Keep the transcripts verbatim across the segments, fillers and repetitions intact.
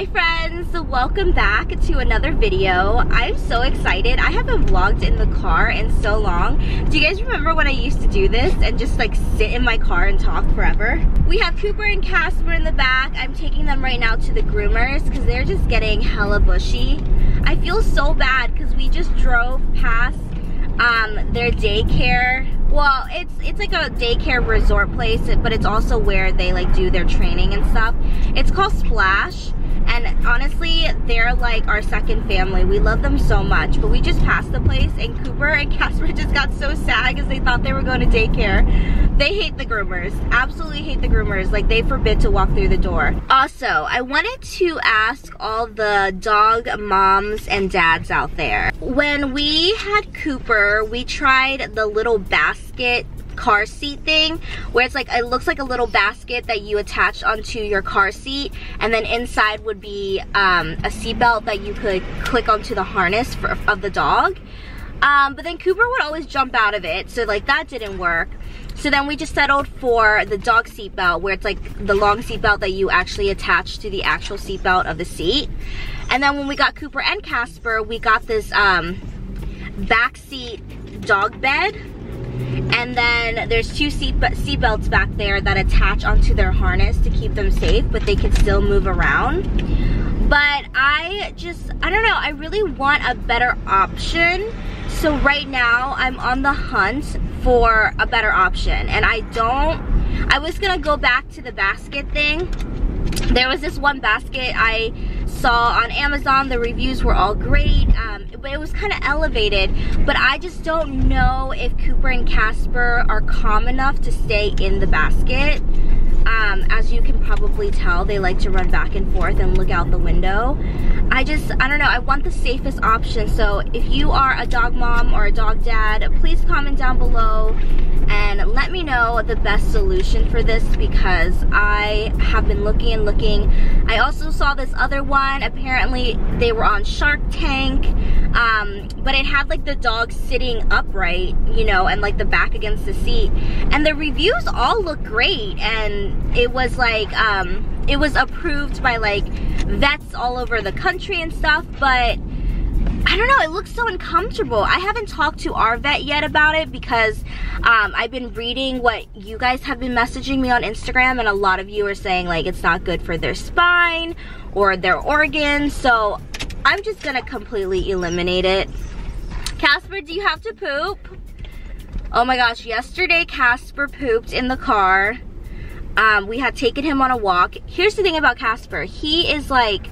Hi friends, welcome back to another video. I'm so excited. I haven't vlogged in the car in so long. Do you guys remember when I used to do this and just like sit in my car and talk forever? We have Cooper and Casper in the back. I'm taking them right now to the groomers because they're just getting hella bushy. I feel so bad because we just drove past um, their daycare. Well, it's it's like a daycare resort place, but it's also where they like do their training and stuff. It's called Splash. And honestly, they're like our second family. We love them so much, but we just passed the place and Cooper and Casper just got so sad because they thought they were going to daycare. They hate the groomers, absolutely hate the groomers. Like they forbid to walk through the door. Also, I wanted to ask all the dog moms and dads out there. When we had Cooper, we tried the little basket car seat thing where it's like it looks like a little basket that you attach onto your car seat, and then inside would be um, a seatbelt that you could click onto the harness for, of the dog. Um, but then Cooper would always jump out of it, so like that didn't work. So then we just settled for the dog seatbelt where it's like the long seatbelt that you actually attach to the actual seatbelt of the seat. And then when we got Cooper and Casper, we got this um, backseat dog bed. And then there's two seat, seat belts back there that attach onto their harness to keep them safe, but they can still move around. But I just, I don't know, I really want a better option. So right now I'm on the hunt for a better option. And I don't, I was gonna go back to the basket thing. There was this one basket I saw on Amazon, the reviews were all great, um, but it was kind of elevated, but I just don't know if Cooper and Casper are calm enough to stay in the basket. Um, as you can probably tell, they like to run back and forth and look out the window. I just, I don't know, I want the safest option. So if you are a dog mom or a dog dad, please comment down below and let me know the best solution for this, because I have been looking and looking. I also saw this other one, apparently they were on Shark Tank, um, but it had like the dog sitting upright, you know, and like the back against the seat. And the reviews all look great, and it was like, um, it was approved by like vets all over the country and stuff, but I don't know, it looks so uncomfortable. I haven't talked to our vet yet about it because um, I've been reading what you guys have been messaging me on Instagram, and a lot of you are saying like it's not good for their spine or their organs, so I'm just gonna completely eliminate it. Casper, do you have to poop? Oh my gosh, yesterday Casper pooped in the car. Um, we had taken him on a walk. Here's the thing about Casper, he is like,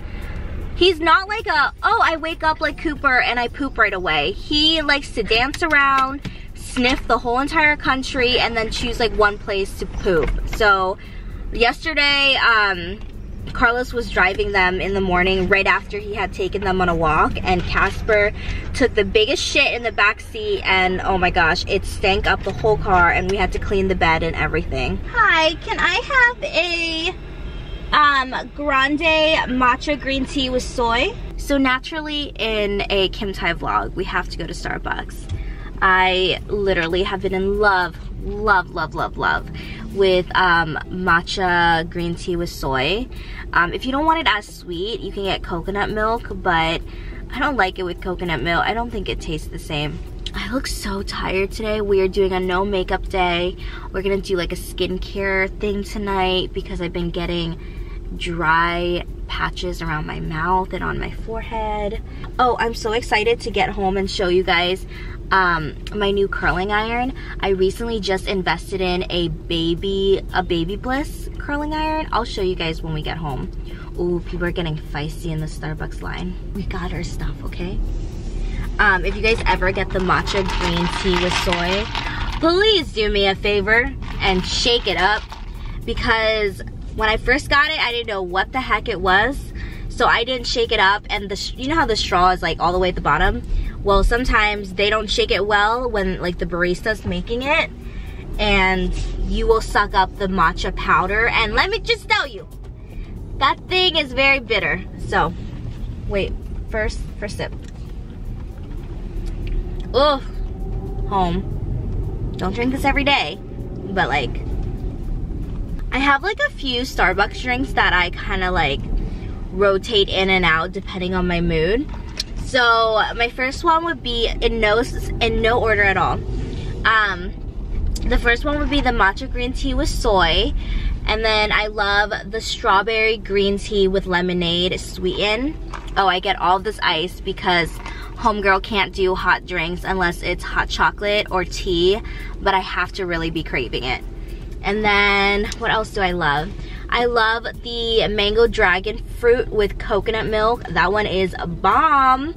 he's not like a, oh, I wake up like Cooper and I poop right away. He likes to dance around, sniff the whole entire country, and then choose like one place to poop. So yesterday, um, Carlos was driving them in the morning right after he had taken them on a walk, and Casper took the biggest shit in the backseat, and oh my gosh, it stank up the whole car, and we had to clean the bed and everything. Hi, can I have a Um, grande matcha green tea with soy? So naturally, in a Kim Thai vlog, we have to go to Starbucks. I literally have been in love, love, love, love, love with um, matcha green tea with soy. Um, if you don't want it as sweet, you can get coconut milk, but I don't like it with coconut milk. I don't think it tastes the same. I look so tired today. We are doing a no makeup day. We're gonna do like a skincare thing tonight because I've been getting dry patches around my mouth and on my forehead. Oh, I'm so excited to get home and show you guys um, my new curling iron. I recently just invested in a baby, a Baby Bliss curling iron. I'll show you guys when we get home. Ooh, people are getting feisty in the Starbucks line. We got our stuff, okay? Um, if you guys ever get the matcha green tea with soy, please do me a favor and shake it up, because when I first got it, I didn't know what the heck it was, so I didn't shake it up, and the, you know how the straw is like all the way at the bottom? Well, sometimes they don't shake it well when like the barista's making it, and you will suck up the matcha powder, and let me just tell you, that thing is very bitter. So, wait, first, first sip. Ugh, home. Don't drink this every day, but like, I have like a few Starbucks drinks that I kind of like rotate in and out depending on my mood. So my first one would be in no in no order at all. Um, the first one would be the matcha green tea with soy, and then I love the strawberry green tea with lemonade sweetened. Oh, I get all this ice because homegirl can't do hot drinks unless it's hot chocolate or tea, but I have to really be craving it. And then what else do I love? I love the mango dragon fruit with coconut milk. That one is a bomb.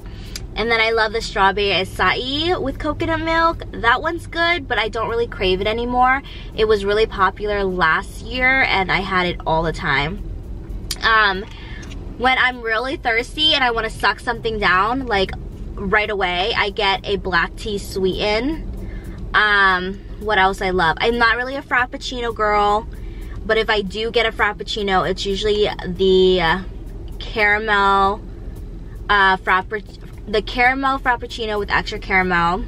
And then I love the strawberry acai with coconut milk. That one's good, but I don't really crave it anymore. It was really popular last year and I had it all the time. Um, when I'm really thirsty and I want to suck something down, like right away, I get a black tea sweetened. Um, what else I love? I'm not really a frappuccino girl, but if I do get a frappuccino, it's usually the uh, caramel uh, frappuccino, the caramel frappuccino with extra caramel,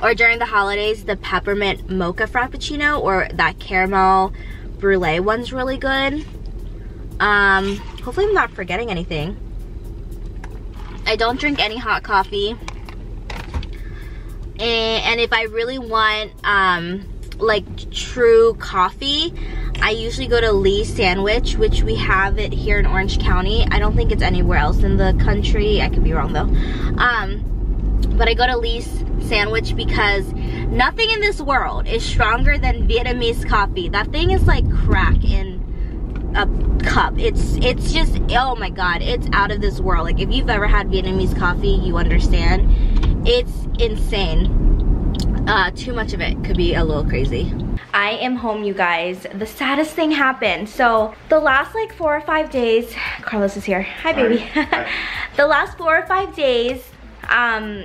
or during the holidays, the peppermint mocha frappuccino, or that caramel brulee one's really good. Um, hopefully I'm not forgetting anything. I don't drink any hot coffee, and, and if I really want um, like true coffee, I usually go to Lee's Sandwich, which we have it here in Orange County. I don't think it's anywhere else in the country. I could be wrong though. Um, but I go to Lee's Sandwich because nothing in this world is stronger than Vietnamese coffee. That thing is like crack in a cup. It's it's just, oh my god, it's out of this world. Like if you've ever had Vietnamese coffee, you understand. It's insane. Uh, too much of it could be a little crazy. I am home, you guys. The saddest thing happened. So the last like four or five days, Carlos is here. Hi, baby. Hi. The last four or five days, um,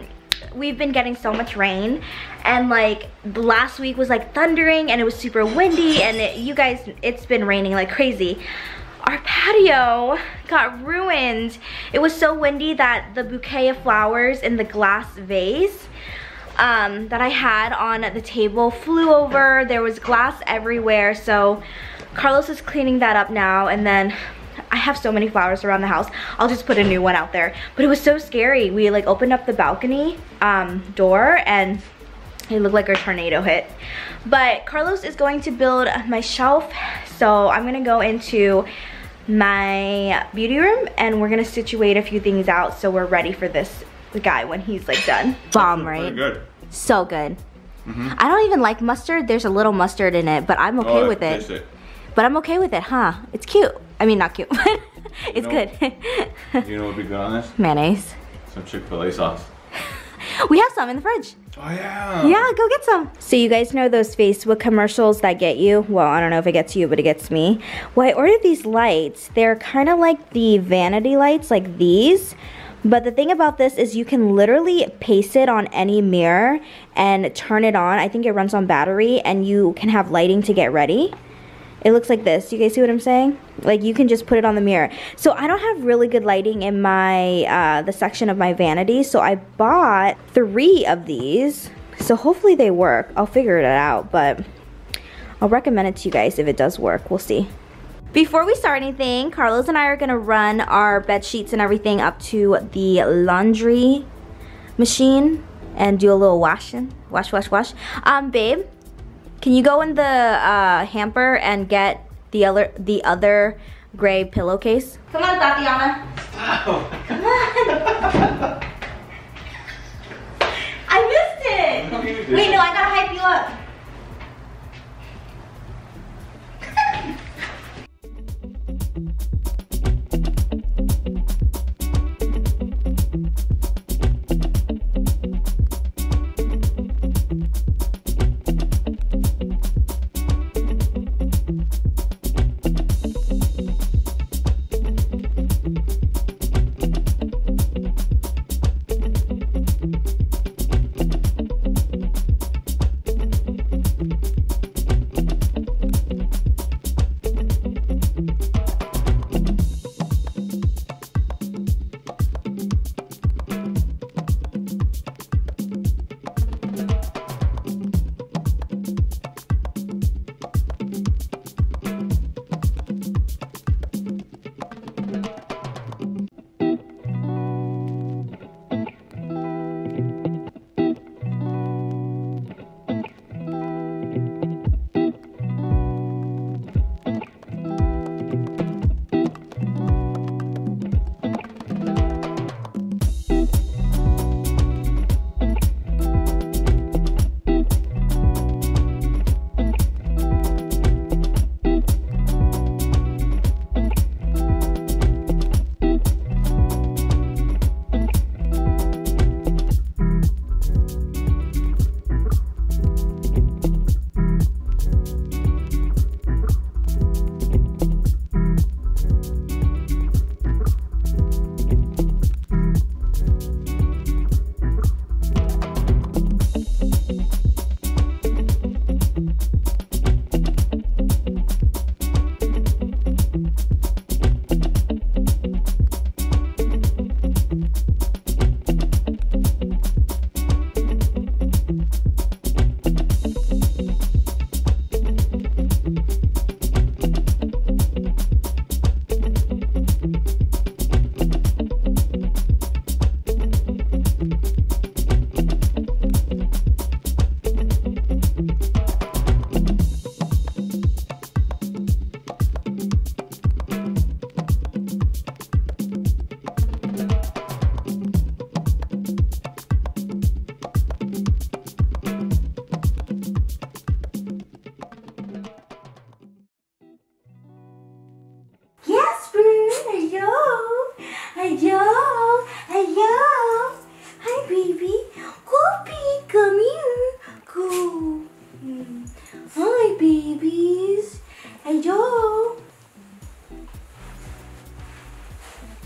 we've been getting so much rain, and like the last week was like thundering, and it was super windy, and it, you guys, it's been raining like crazy. Our patio got ruined. It was so windy that the bouquet of flowers in the glass vase Um, that I had on the table flew over. There was glass everywhere, so Carlos is cleaning that up now. And then I have so many flowers around the house, I'll just put a new one out there. But it was so scary. We like opened up the balcony um, door and it looked like a tornado hit. But Carlos is going to build my shelf, so I'm gonna go into my beauty room and we're gonna situate a few things out so we're ready for this the guy when he's like done. Bomb, right? Good. So good. Mm-hmm. I don't even like mustard. There's a little mustard in it, but I'm okay oh, with it. it. But I'm okay with it, huh? It's cute. I mean, not cute, but it's you know, good. You know what would be good on this? Mayonnaise. Some Chick-fil-A sauce. We have some in the fridge. Oh yeah. Yeah, go get some. So you guys know those Facebook commercials that get you? Well, I don't know if it gets you, but it gets me. Well, I ordered these lights. They're kind of like the vanity lights, like these. But the thing about this is you can literally paste it on any mirror and turn it on. I think it runs on battery and you can have lighting to get ready. It looks like this. You guys see what I'm saying? Like you can just put it on the mirror. So I don't have really good lighting in my, uh, the section of my vanity. So I bought three of these. So hopefully they work. I'll figure it out, but I'll recommend it to you guys if it does work. We'll see. Before we start anything, Carlos and I are gonna run our bed sheets and everything up to the laundry machine and do a little washing. Wash, wash, wash. Um, babe, can you go in the uh, hamper and get the other the other gray pillowcase? Come on, Tatiana. Ow. Come on. I missed it. No, wait, no, I gotta hype you up.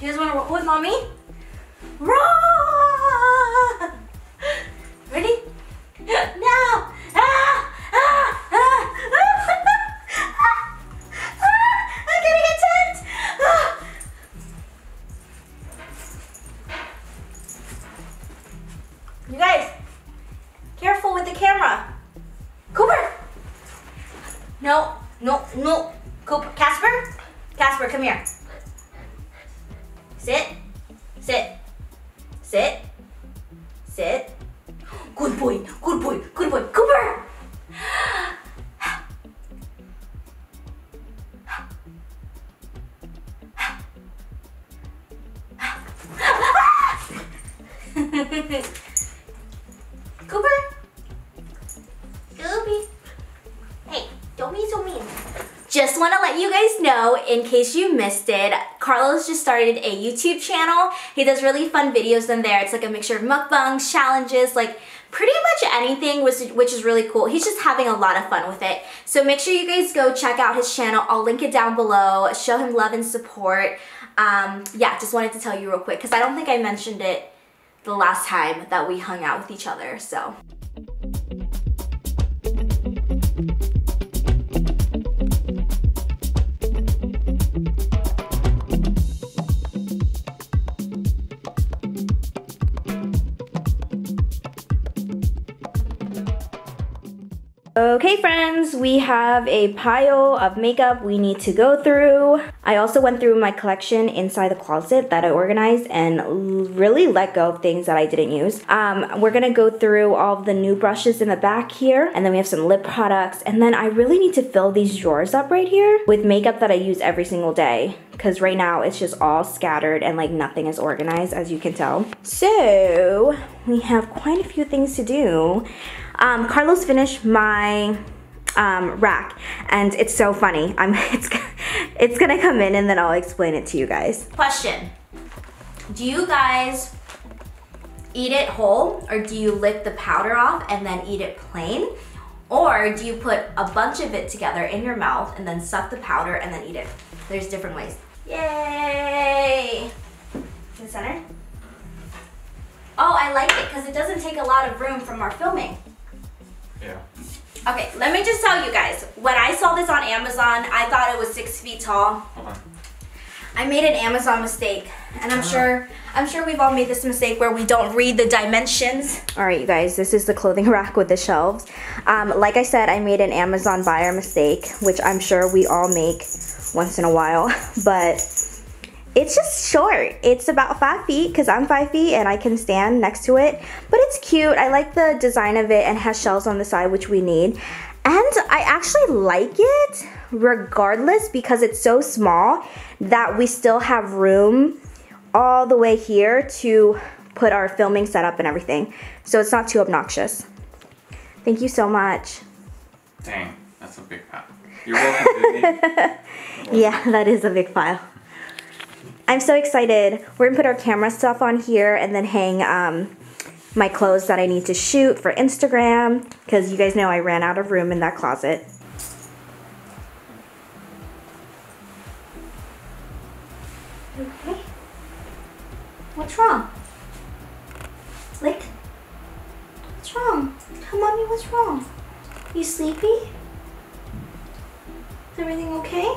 You guys wanna roll with mommy? Roll! Ready? No! Ah! Ah! Ah! Ah! I'm gonna get tipped! Ah. You guys, careful with the camera. Cooper! No, no, no. Cooper, Casper? Casper, come here. Sit, sit, sit, sit. Good boy, good boy, good boy. Cooper! Cooper? Goopy. Hey, don't be so mean. Just want to let you guys know, in case you missed it, Carlos just started a YouTube channel. He does really fun videos in there. It's like a mixture of mukbangs, challenges, like pretty much anything, which, which is really cool. He's just having a lot of fun with it. So make sure you guys go check out his channel. I'll link it down below. Show him love and support. Um, yeah, just wanted to tell you real quick because I don't think I mentioned it the last time that we hung out with each other, so. Okay friends, we have a pile of makeup we need to go through. I also went through my collection inside the closet that I organized and really let go of things that I didn't use. Um, we're gonna go through all of the new brushes in the back here, and then we have some lip products, and then I really need to fill these drawers up right here with makeup that I use every single day. Because right now it's just all scattered and like nothing is organized, as you can tell. So we have quite a few things to do. Um, Carlos finished my um, rack, and it's so funny. I'm it's it's gonna come in and then I'll explain it to you guys. Question: do you guys eat it whole, or do you lick the powder off and then eat it plain, or do you put a bunch of it together in your mouth and then suck the powder and then eat it? There's different ways. Yay! In the center. Oh, I like it because it doesn't take a lot of room from our filming. Yeah. Okay, let me just tell you guys. When I saw this on Amazon, I thought it was six feet tall. Okay. I made an Amazon mistake, and I'm sure I'm sure we've all made this mistake where we don't read the dimensions. All right, you guys, this is the clothing rack with the shelves. Um, like I said, I made an Amazon buyer mistake, which I'm sure we all make once in a while, but it's just short. It's about five feet because I'm five feet and I can stand next to it, but it's cute. I like the design of it and has shelves on the side, which we need. And I actually like it regardless because it's so small that we still have room all the way here to put our filming setup and everything. So it's not too obnoxious. Thank you so much. Dang, that's a big pile. You're welcome, baby. Yeah, that is a big pile. I'm so excited. We're gonna put our camera stuff on here and then hang um, my clothes that I need to shoot for Instagram, because you guys know I ran out of room in that closet. Okay. What's wrong? Lick. What's wrong? Tell mommy what's wrong. You sleepy? Is everything okay?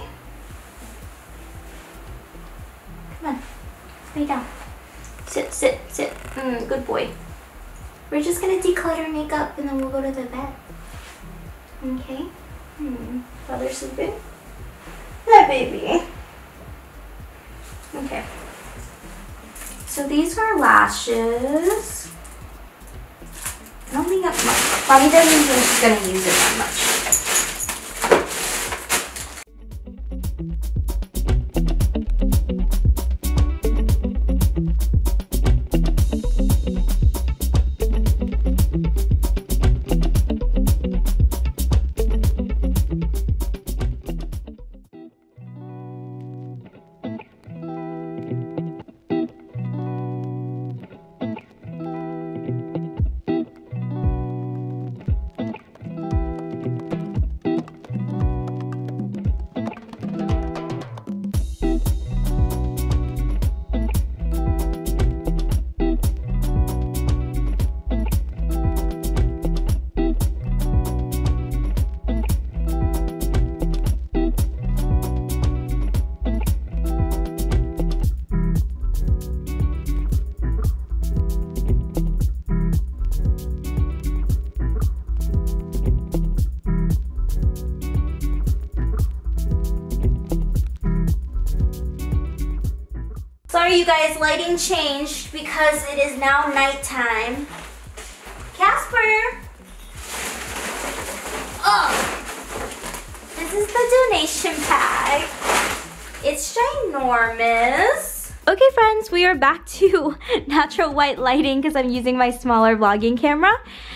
Come on. Lay down. Sit, sit, sit. Mm, good boy. We're just gonna declutter makeup and then we'll go to the bed. Okay? Hmm. Father's sleeping? That baby. Okay. So these are lashes. I don't think that's much. Mommy doesn't think she's gonna use it that much. Sorry you guys, lighting changed because it is now nighttime. Casper! Oh! This is the donation bag. It's ginormous. Okay friends, we are back to natural white lighting because I'm using my smaller vlogging camera.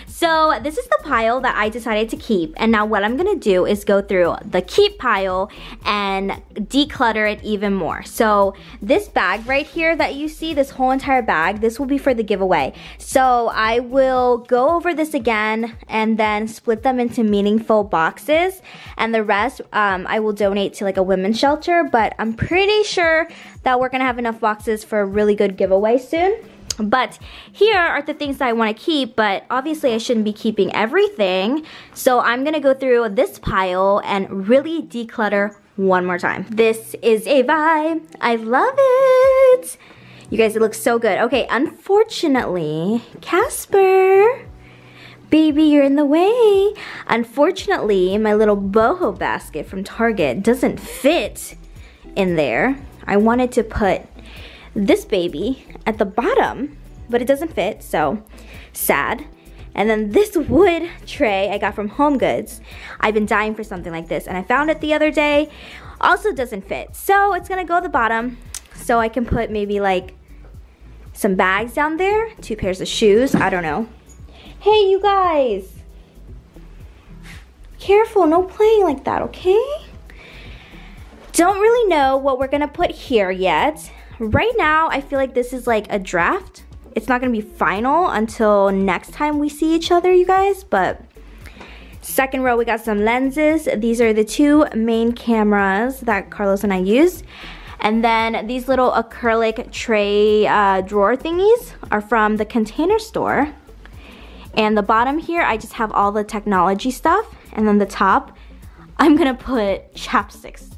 So this is the pile that I decided to keep, and now what I'm gonna do is go through the keep pile and declutter it even more. So this bag right here that you see, this whole entire bag, this will be for the giveaway. So I will go over this again and then split them into meaningful boxes, and the rest um, I will donate to like a women's shelter, but I'm pretty sure that we're gonna have enough boxes for a really good giveaway soon. But here are the things that I want to keep, but obviously I shouldn't be keeping everything. So I'm gonna go through this pile and really declutter one more time. This is a vibe. I love it. You guys, it looks so good. Okay, unfortunately, Casper, baby, you're in the way. Unfortunately, my little boho basket from Target doesn't fit in there. I wanted to put this baby at the bottom, but it doesn't fit, so sad. And then this wood tray I got from Home Goods. I've been dying for something like this, and I found it the other day. Also doesn't fit, so it's gonna go at the bottom so I can put maybe like some bags down there, two pairs of shoes, I don't know. Hey, you guys. Careful, no playing like that, okay? Don't really know what we're gonna put here yet. Right now, I feel like this is like a draft. It's not gonna be final until next time we see each other, you guys, but second row, we got some lenses. These are the two main cameras that Carlos and I use. And then these little acrylic tray uh, drawer thingies are from the Container Store. And the bottom here, I just have all the technology stuff. And then the top, I'm gonna put chapsticks,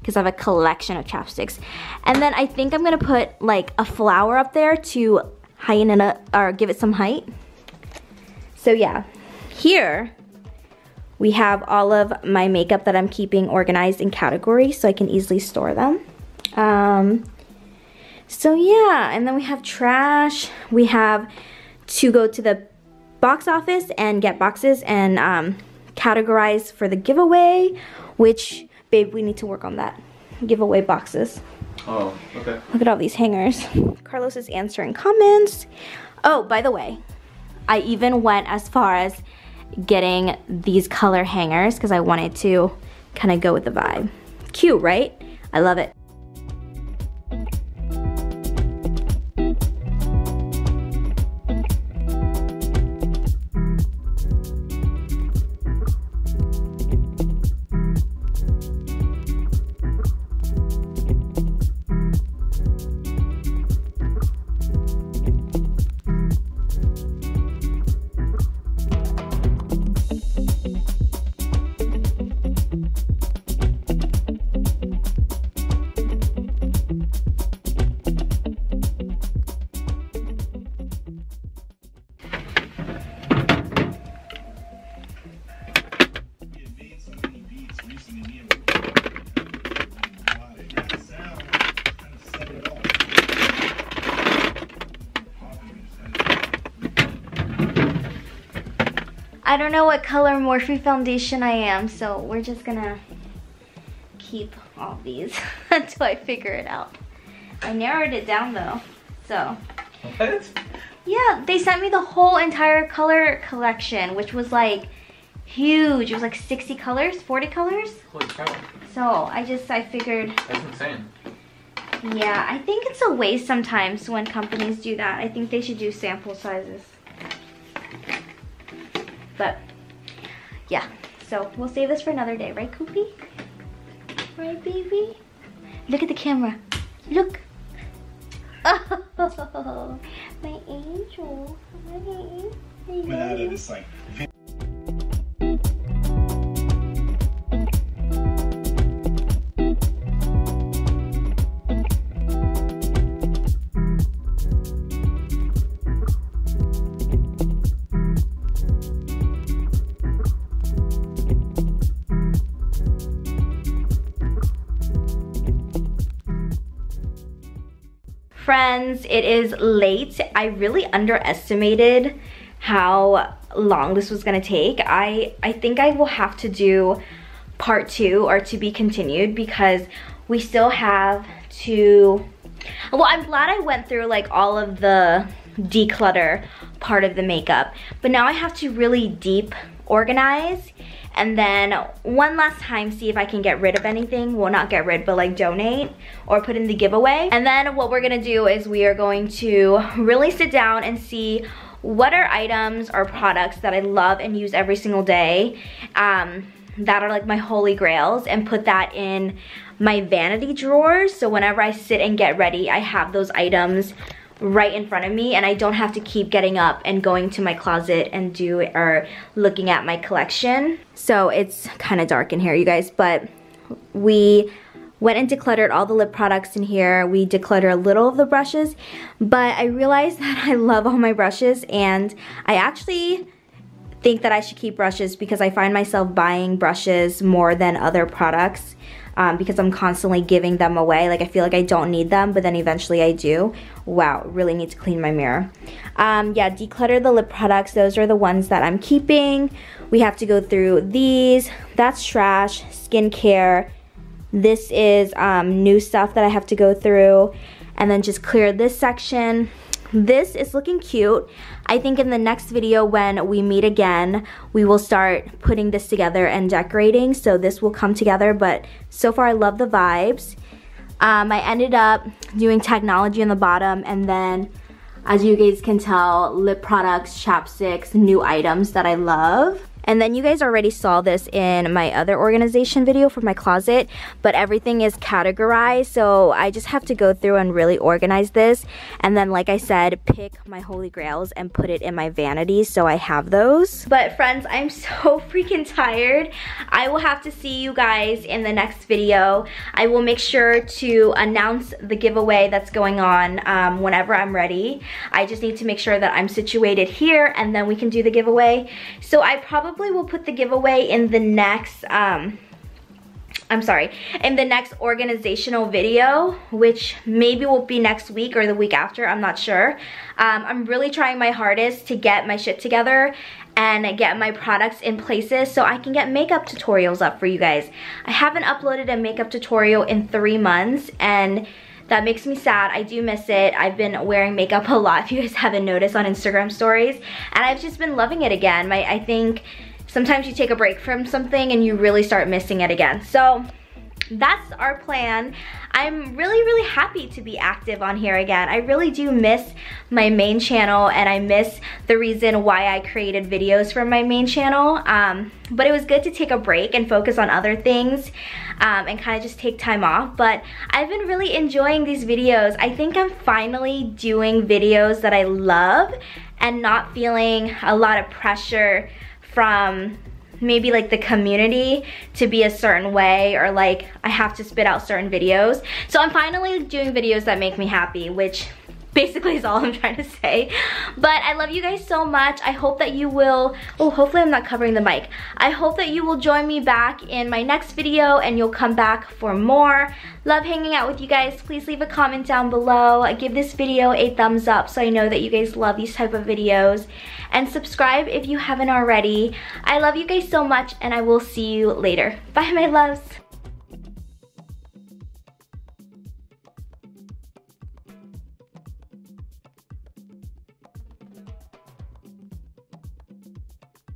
because I have a collection of chapsticks. And then I think I'm gonna put like a flower up there to heighten it up or give it some height. So yeah, here we have all of my makeup that I'm keeping organized in categories so I can easily store them. Um, so yeah, and then we have trash. We have to go to the box office and get boxes and um, categorize for the giveaway, which, babe, we need to work on that. Giveaway boxes. Oh, okay. Look at all these hangers. Carlos is answering comments. Oh, by the way, I even went as far as getting these color hangers because I wanted to kind of go with the vibe. Cute, right? I love it. I don't know what color Morphe foundation I am, so we're just gonna keep all these until I figure it out. I narrowed it down though, so. What? Yeah, they sent me the whole entire color collection, which was like huge. It was like sixty colors, forty colors. Holy cow. So I just, I figured. That's insane. Yeah, I think it's a waste sometimes when companies do that. I think they should do sample sizes. But yeah, so we'll save this for another day, right, Koopy? Right, baby? Look at the camera. Look. Oh, my angel. My angel. Without it, it's like. friends. It is late. I really underestimated how long this was gonna take. I, I think I will have to do part two or to be continued because we still have to... Well, I'm glad I went through like all of the declutter part of the makeup, but now I have to really deep organize and then one last time see if I can get rid of anything. Well, not get rid, but like donate or put in the giveaway. And then what we're gonna do is we are going to really sit down and see what are items or products that I love and use every single day, um, that are like my holy grails, and put that in my vanity drawers, so whenever I sit and get ready, I have those items right in front of me and I don't have to keep getting up and going to my closet and do or looking at my collection. So it's kind of dark in here, you guys, but we went and decluttered all the lip products in here. We decluttered a little of the brushes, but I realized that I love all my brushes and I actually think that I should keep brushes because I find myself buying brushes more than other products. Um, because I'm constantly giving them away. Like I feel like I don't need them, but then eventually I do. Wow, really need to clean my mirror. Um, yeah, declutter the lip products. Those are the ones that I'm keeping. We have to go through these. That's trash, skincare. This is um, new stuff that I have to go through. And then just clear this section. This is looking cute. I think in the next video when we meet again, we will start putting this together and decorating, so this will come together, but so far I love the vibes. Um, I ended up doing technology on the bottom and then, as you guys can tell, lip products, chapsticks, new items that I love. And then you guys already saw this in my other organization video for my closet, but everything is categorized, so I just have to go through and really organize this. And then, like I said, pick my holy grails and put it in my vanity so I have those. But friends, I'm so freaking tired. I will have to see you guys in the next video. I will make sure to announce the giveaway that's going on um, whenever I'm ready. I just need to make sure that I'm situated here and then we can do the giveaway. So I probably we'll put the giveaway in the next um I'm sorry in the next organizational video, which maybe will be next week or the week after, I'm not sure. um, I'm really trying my hardest to get my shit together and get my products in places so I can get makeup tutorials up for you guys. I haven't uploaded a makeup tutorial in three months, and that makes me sad. I do miss it. I've been wearing makeup a lot, if you guys haven't noticed, on Instagram stories. And I've just been loving it again. My, I think sometimes you take a break from something and you really start missing it again. So that's our plan. I'm really, really happy to be active on here again. I really do miss my main channel, and I miss the reason why I created videos for my main channel. Um, but it was good to take a break and focus on other things, um, and kind of just take time off. But I've been really enjoying these videos. I think I'm finally doing videos that I love and not feeling a lot of pressure from maybe like the community to be a certain way, or like I have to spit out certain videos. So I'm finally doing videos that make me happy, which basically is all I'm trying to say. But I love you guys so much. I hope that you will, oh, hopefully I'm not covering the mic. I hope that you will join me back in my next video and you'll come back for more. Love hanging out with you guys. Please leave a comment down below. Give this video a thumbs up so I know that you guys love these type of videos. And subscribe if you haven't already. I love you guys so much and I will see you later. Bye, my loves.